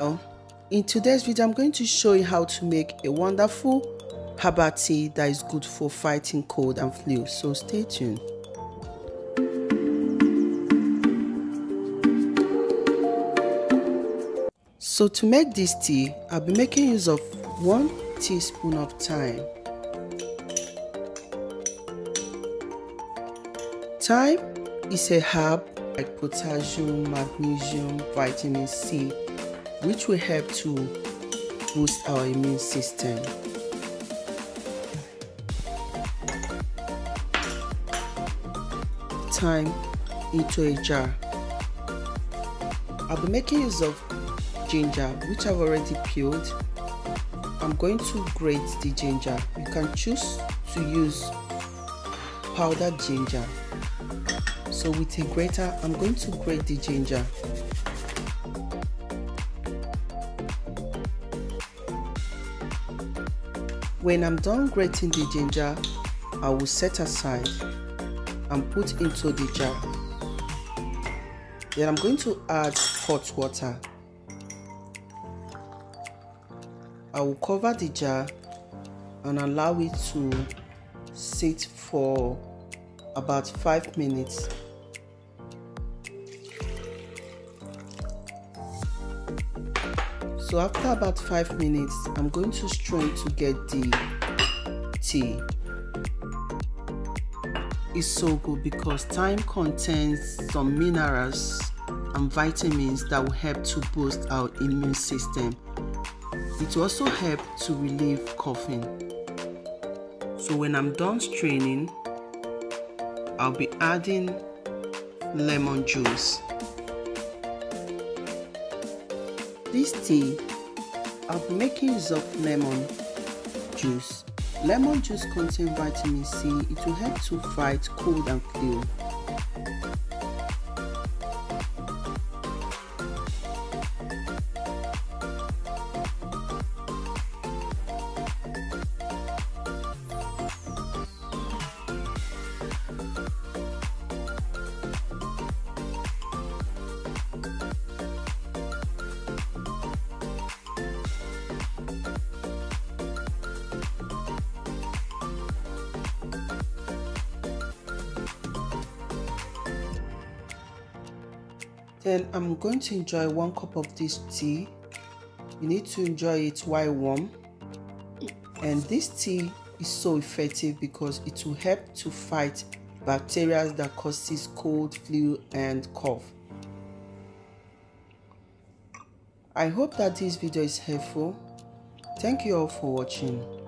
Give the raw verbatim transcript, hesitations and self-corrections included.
Well, in today's video I'm going to show you how to make a wonderful herbal tea that is good for fighting cold and flu, so stay tuned. So to make this tea, I'll be making use of one teaspoon of thyme. Thyme is a herb like potassium, magnesium, vitamin C, which will help to boost our immune system. Thyme into a jar. I'll be making use of ginger, which I've already peeled. I'm going to grate the ginger. You can choose to use powdered ginger. So with a grater, I'm going to grate the ginger. When I'm done grating the ginger, I will set aside and put into the jar. Then I'm going to add hot water. I will cover the jar and allow it to sit for about five minutes. So after about five minutes, I'm going to strain to get the tea. It's so good because thyme contains some minerals and vitamins that will help to boost our immune system. It will also help to relieve coughing. So when I'm done straining, I'll be adding lemon juice. This tea, I'll be making use of lemon juice. Lemon juice contains vitamin C. It will help to fight cold and flu. Then I'm going to enjoy one cup of this tea. You need to enjoy it while warm. And this tea is so effective because it will help to fight bacteria that causes cold, flu, and cough. I hope that this video is helpful. Thank you all for watching.